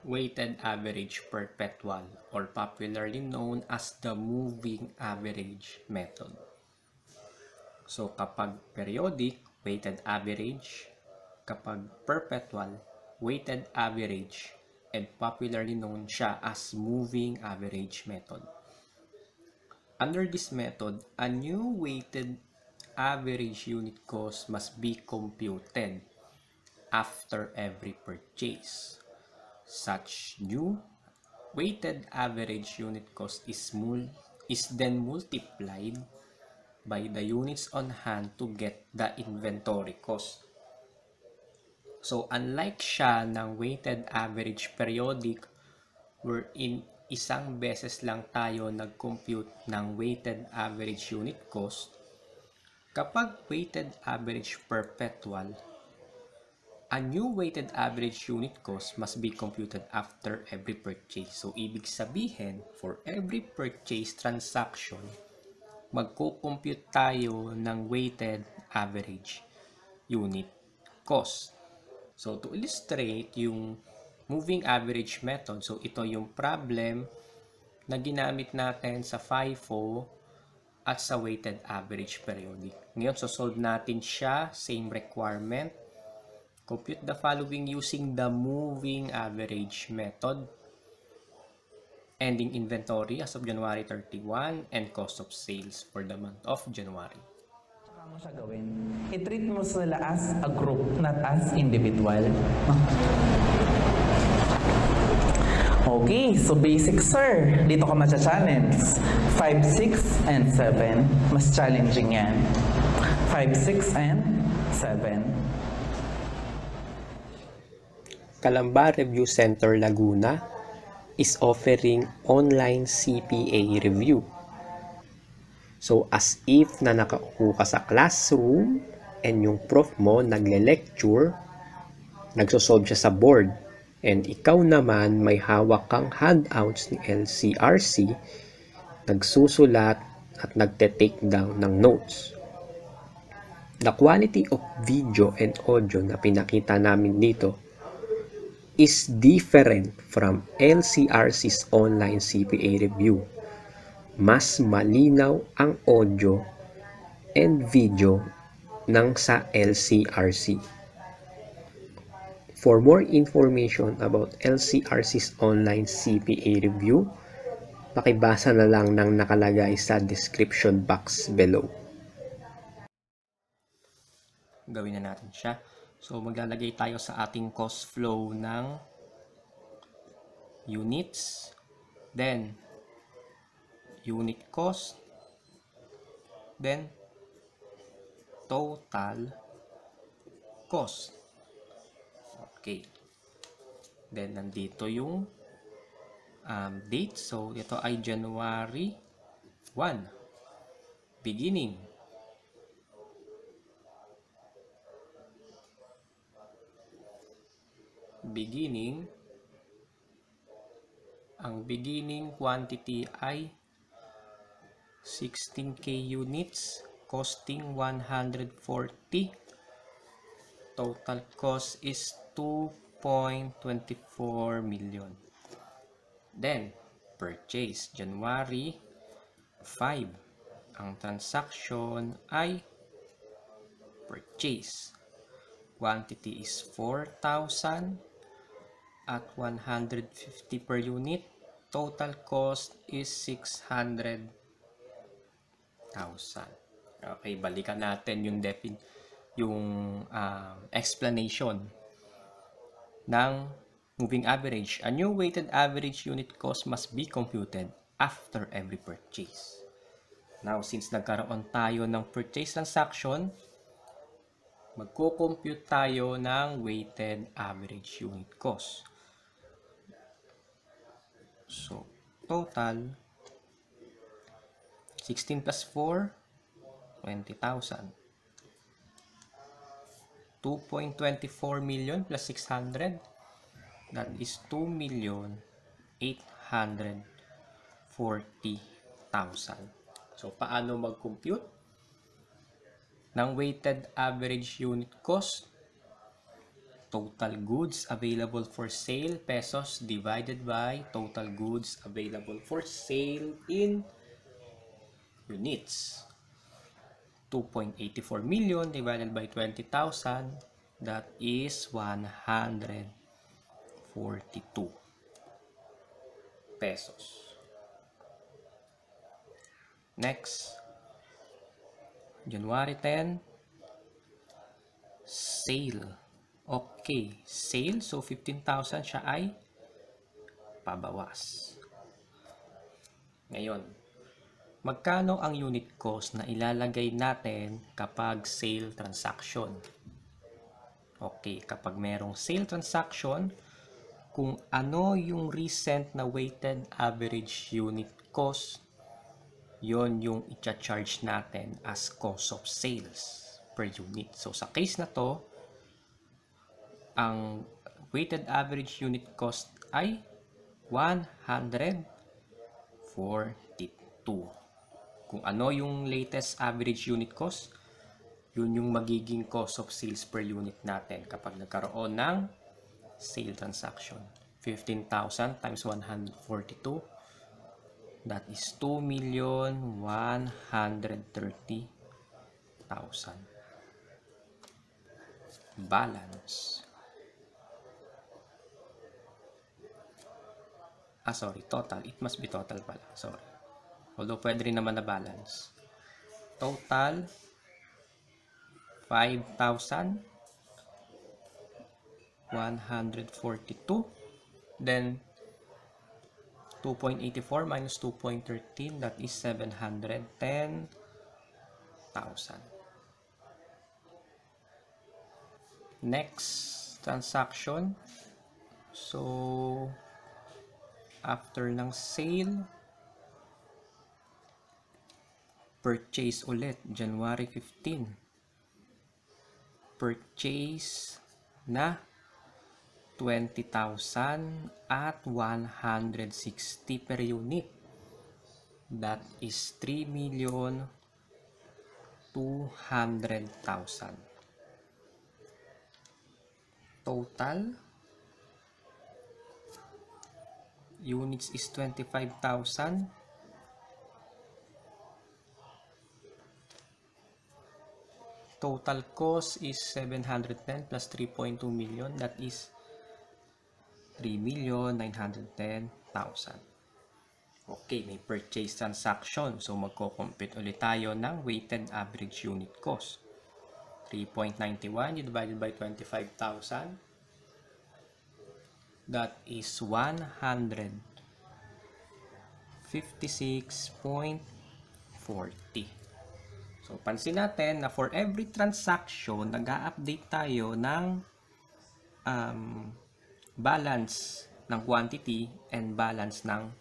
Weighted Average Perpetual, or popularly known as the Moving Average Method. So kapag periodic, weighted average, kapag perpetual, weighted average, and popularly known siya as Moving Average Method. Under this method, a new weighted average unit cost must be computed after every purchase. Such new weighted average unit cost is then multiplied by the units on hand to get the inventory cost. So unlike siya ng weighted average periodic, wherein isang beses lang tayo nag-compute ng weighted average unit cost, kapag weighted average perpetual, a new weighted average unit cost must be computed after every purchase. So ibig sabihin, for every purchase transaction, magko-compute tayo ng weighted average unit cost. So to illustrate yung moving average method, so ito yung problem na ginamit natin sa FIFO at sa weighted average periodic. Ngayon, so solve natin siya, same requirement. Compute the following using the moving average method. Ending inventory as of January 31 and cost of sales for the month of January. Saka mo siya gawin, i-treat mo sila as a group, not as individual. Okay, so basic sir, dito ka masya-challenge. 5, 6, and 7, mas challenging yan. 5, 6, and 7. Calamba Review Center, Laguna is offering online CPA review. So as if na nakaupo ka sa classroom and yung prof mo nagle-lecture, nagsosolve siya sa board, and ikaw naman may hawak kang handouts ni LCRC, nagsusulat at nagte-take down ng notes. The quality of video and audio na pinakita namin dito is different from LCRC's online CPA review. Mas malinaw ang audio and video ng sa LCRC. For more information about LCRC's online CPA review, pakibasa na lang ng nakalagay sa description box below. Gawin na natin siya. So, maglalagay tayo sa ating cost flow ng units, then unit cost, then total cost. Okay. Then, nandito yung date. So, ito ay January 1, beginning. Ang beginning quantity ay 16k units, costing 140, total cost is 2.24 million. Then, purchase, January 5, ang transaction ay purchase, quantity is 4,000, at 150 per unit, total cost is 600,000. Okay, balikan natin yung explanation ng moving average. A new weighted average unit cost must be computed after every purchase. Now, since nagkaroon tayo ng purchase transaction, magko-compute tayo ng weighted average unit cost. So, total, 16 plus 4, 20,000. 2.24 million plus 600, that is 2,840,000. So, paano mag-compute ng weighted average unit cost? total goods available for sale pesos divided by total goods available for sale in units. 2.84 million divided by 20,000, that is 142 pesos. Next, January 10, sale. Okay, sale. So, 15,000 siya ay pabawas. Ngayon, magkano ang unit cost na ilalagay natin kapag sale transaction? Okay, kapag merong sale transaction, kung ano yung recent na weighted average unit cost, yon yung i-charge natin as cost of sales per unit. So, sa case na to, ang weighted average unit cost ay 142. Kung ano yung latest average unit cost, yun yung magiging cost of sales per unit natin kapag nagkaroon ng sale transaction. 15,000 times 142. That is 2,130,000. Balance. Ah, sorry. Total. It must be total pala. Sorry. Although, pwede rin naman na balance. Total, 5,142. Then, 2.84 minus 2.13, that is 710,000. Next transaction. So, after ng sale, purchase ulit, January 15. Purchase na 20,000 at 160 per unit. That is 3,200,000. Total units is 25,000. Total cost is 710 plus 3.2 million. That is 3,910,000. Okay, may purchase transaction. So, magko-compute ulit tayo ng weighted average unit cost. 3.91 divided by 25,000. That is 156.40. So, pansin natin na for every transaction, nag-a-update tayo ng balance ng quantity and balance ng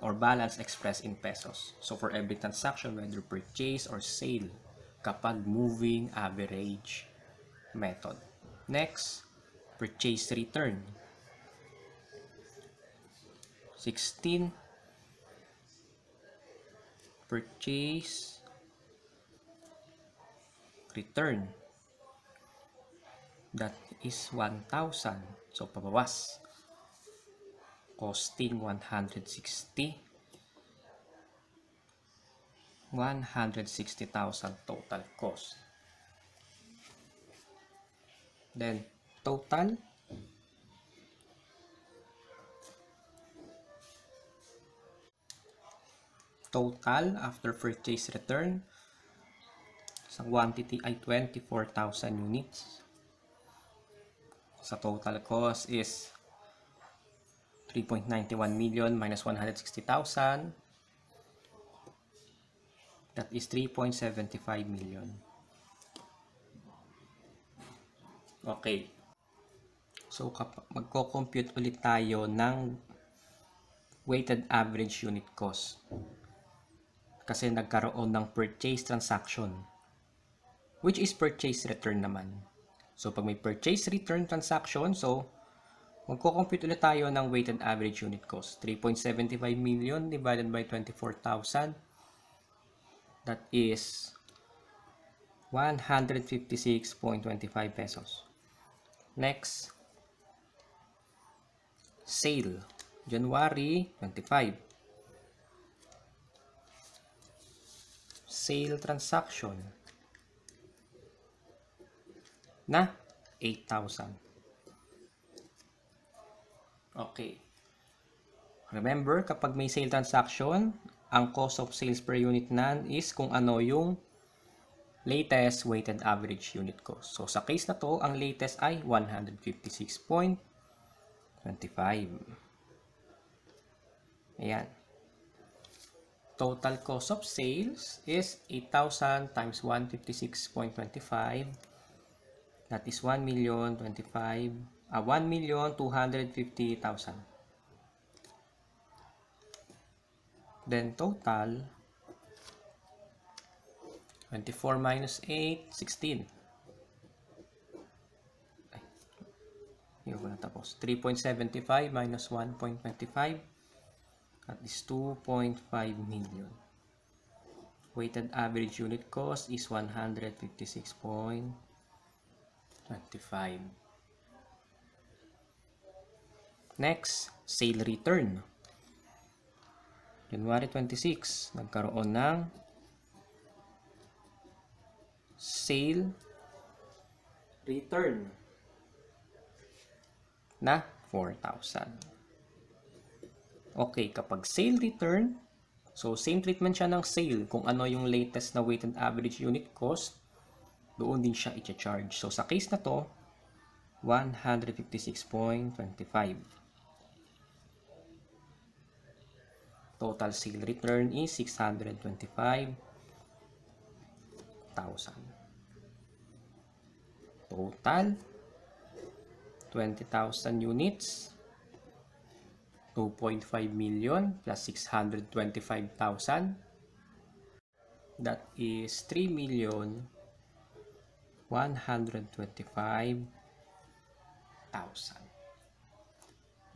or balance expressed in pesos. So, for every transaction, whether purchase or sale, kapag moving average method. Next, purchase return. 16. Purchase return. That is 1,000. So, pabawas. Costing 160,000 total cost. Then, total after purchase return, sa quantity ay 24,000 units. Sa total cost is 3.91 million minus 160,000. That is 3.75 million. Okay. So, magko-compute ulit tayo ng weighted average unit cost. Kasi nagkaroon ng purchase transaction, which is purchase return naman. So, pag may purchase return transaction, so, magko-compute ulit tayo ng weighted average unit cost. 3.75 million divided by 24,000. That is 156.25 pesos. Next, sale, January 25. Sale transaction na 8,000. Okay. Remember, kapag may sale transaction, ang cost of sales per unit nan is kung ano yung latest weighted average unit cost. So, sa case na to, ang latest ay 156.25. Ayan. Total cost of sales is 8,000 times 156.25. That is 1,250,000. Then total, 24 minus 8, 16. Ay, hindi ko na tapos. 3.75 minus 1.25, at is 2.5 million. Weighted average unit cost is 156.25. Next, sale return. January 26, nagkaroon ng sale return na 4,000. Okay, kapag sale return, so same treatment siya ng sale. Kung ano yung latest na weighted average unit cost, doon din siya i-charge. So sa case na to, 156.25. Total sale return is 625,000. Total 20,000 units, 2.5 million plus 625,000. That is 3,125,000.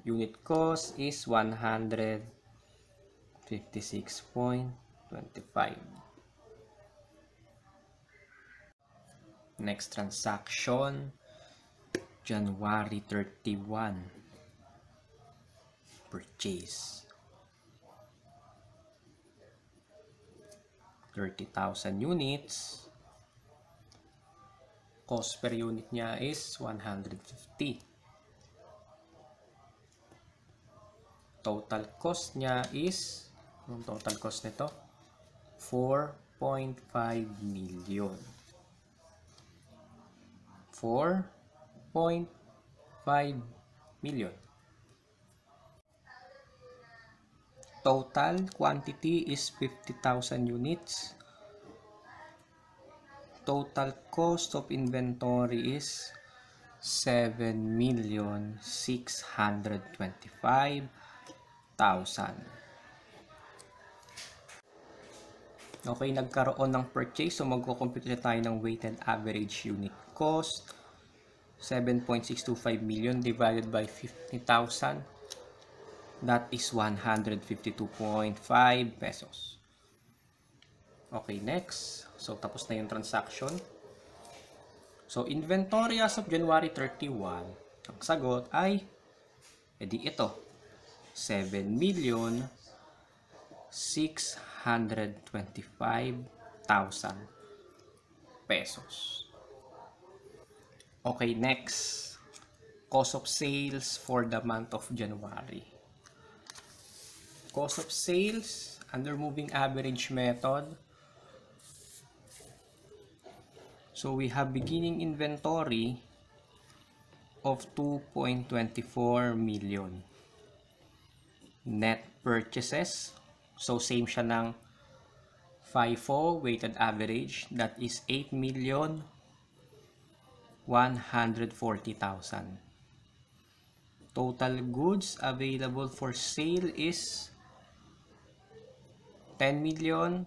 Unit cost is 156.25. Next transaction, January 31. Purchase. 30,000 units. Cost per unit niya is 150. Total cost niya is, yung total cost nito, 4.5 million. 4.5 million. Total quantity is 50,000 units. Total cost of inventory is 7,625,000. Okay, nagkaroon ng purchase. So, magko-compute na tayo ng weighted average unit cost. 7.625 million divided by 50,000. That is 152.5 pesos. Okay, next. So, tapos na yung transaction. So, inventory as of January 31. Ang sagot ay, edi ito, 7,625,000 pesos. Okay, next. Cost of sales for the month of January. Cost of sales under moving average method. So we have beginning inventory of 2.24 million. Net purchases. So, same siya ng FIFO, weighted average. That is 8,140,000. Total goods available for sale is 10,380,000.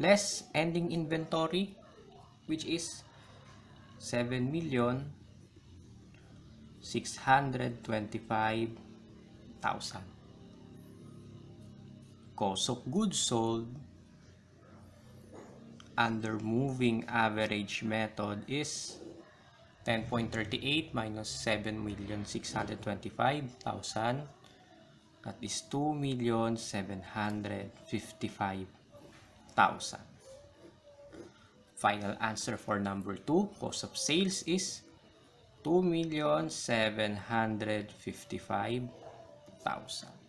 Less ending inventory, which is 7,625,000. Cost of goods sold under moving average method is 10.38 minus 7,625,000. That is 2,755,000. Final answer for number 2, cost of sales is 2,755,000.